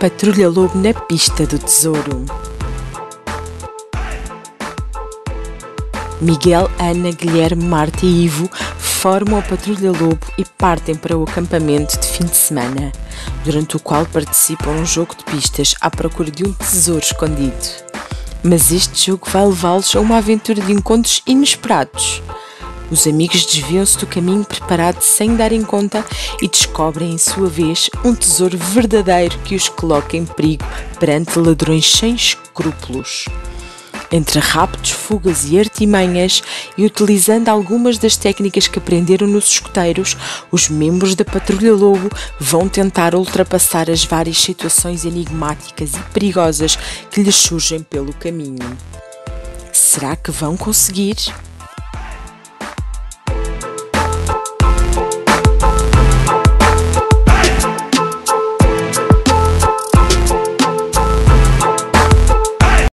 Patrulha Lobo na pista do tesouro. Miguel, Ana, Guilherme, Marta e Ivo formam a Patrulha Lobo e partem para o acampamento de fim de semana, durante o qual participam num jogo de pistas à procura de um tesouro escondido. Mas este jogo vai levá-los a uma aventura de encontros inesperados. Os amigos desviam-se do caminho preparado sem darem conta e descobrem, em sua vez, um tesouro verdadeiro que os coloca em perigo perante ladrões sem escrúpulos. Entre raptos, fugas e artimanhas, e utilizando algumas das técnicas que aprenderam nos escoteiros, os membros da Patrulha Lobo vão tentar ultrapassar as várias situações enigmáticas e perigosas que lhes surgem pelo caminho. Será que vão conseguir?